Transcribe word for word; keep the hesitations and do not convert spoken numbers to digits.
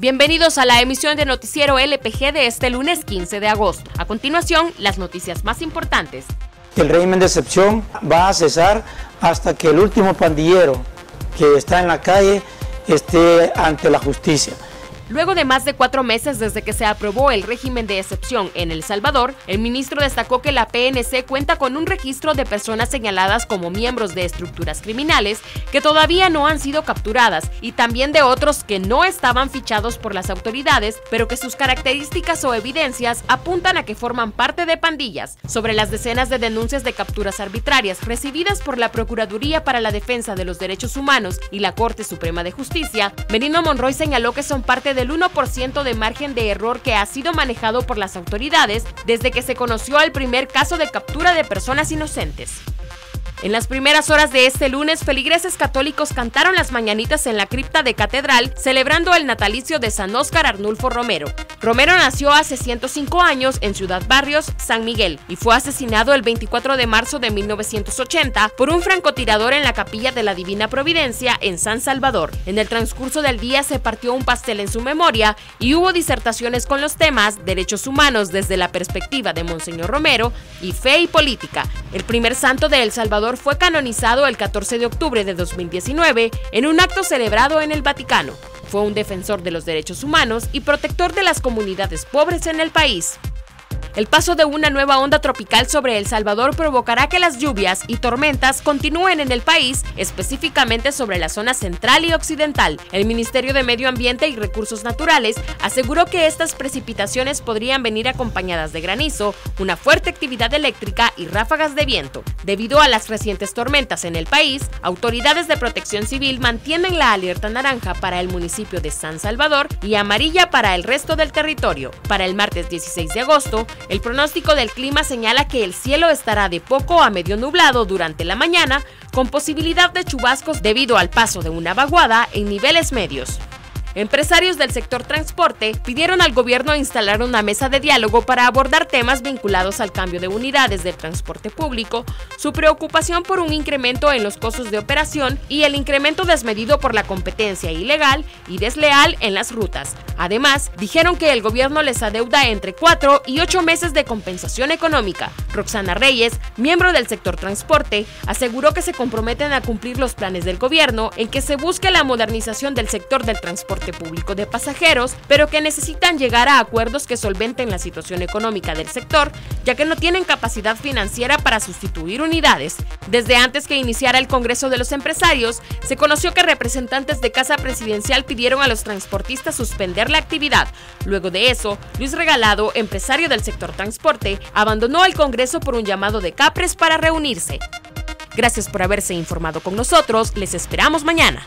Bienvenidos a la emisión de Noticiero L P G de este lunes quince de agosto. A continuación, las noticias más importantes. El régimen de excepción va a cesar hasta que el último pandillero que está en la calle esté ante la justicia. Luego de más de cuatro meses desde que se aprobó el régimen de excepción en El Salvador, el ministro destacó que la P N C cuenta con un registro de personas señaladas como miembros de estructuras criminales que todavía no han sido capturadas y también de otros que no estaban fichados por las autoridades, pero que sus características o evidencias apuntan a que forman parte de pandillas. Sobre las decenas de denuncias de capturas arbitrarias recibidas por la Procuraduría para la Defensa de los Derechos Humanos y la Corte Suprema de Justicia, Merino Monroy señaló que son parte de del uno por ciento de margen de error que ha sido manejado por las autoridades desde que se conoció el primer caso de captura de personas inocentes. En las primeras horas de este lunes, feligreses católicos cantaron las mañanitas en la cripta de Catedral, celebrando el natalicio de San Óscar Arnulfo Romero. Romero nació hace ciento cinco años en Ciudad Barrios, San Miguel, y fue asesinado el veinticuatro de marzo de mil novecientos ochenta por un francotirador en la Capilla de la Divina Providencia, en San Salvador. En el transcurso del día se partió un pastel en su memoria y hubo disertaciones con los temas derechos humanos desde la perspectiva de Monseñor Romero y fe y política. El primer santo de El Salvador fue canonizado el catorce de octubre de dos mil diecinueve en un acto celebrado en el Vaticano. Fue un defensor de los derechos humanos y protector de las comunidades pobres en el país. El paso de una nueva onda tropical sobre El Salvador provocará que las lluvias y tormentas continúen en el país, específicamente sobre la zona central y occidental. El Ministerio de Medio Ambiente y Recursos Naturales aseguró que estas precipitaciones podrían venir acompañadas de granizo, una fuerte actividad eléctrica y ráfagas de viento. Debido a las recientes tormentas en el país, autoridades de protección civil mantienen la alerta naranja para el municipio de San Salvador y amarilla para el resto del territorio. Para el martes dieciséis de agosto, el pronóstico del clima señala que el cielo estará de poco a medio nublado durante la mañana, con posibilidad de chubascos debido al paso de una vaguada en niveles medios. Empresarios del sector transporte pidieron al gobierno instalar una mesa de diálogo para abordar temas vinculados al cambio de unidades del transporte público, su preocupación por un incremento en los costos de operación y el incremento desmedido por la competencia ilegal y desleal en las rutas. Además, dijeron que el gobierno les adeuda entre cuatro y ocho meses de compensación económica. Roxana Reyes, miembro del sector transporte, aseguró que se comprometen a cumplir los planes del gobierno en que se busque la modernización del sector del transporte público de pasajeros, pero que necesitan llegar a acuerdos que solventen la situación económica del sector, ya que no tienen capacidad financiera para sustituir unidades. Desde antes que iniciara el Congreso de los Empresarios, se conoció que representantes de Casa Presidencial pidieron a los transportistas suspender la actividad. Luego de eso, Luis Regalado, empresario del sector transporte, abandonó el Congreso por un llamado de Capres para reunirse. Gracias por haberse informado con nosotros, les esperamos mañana.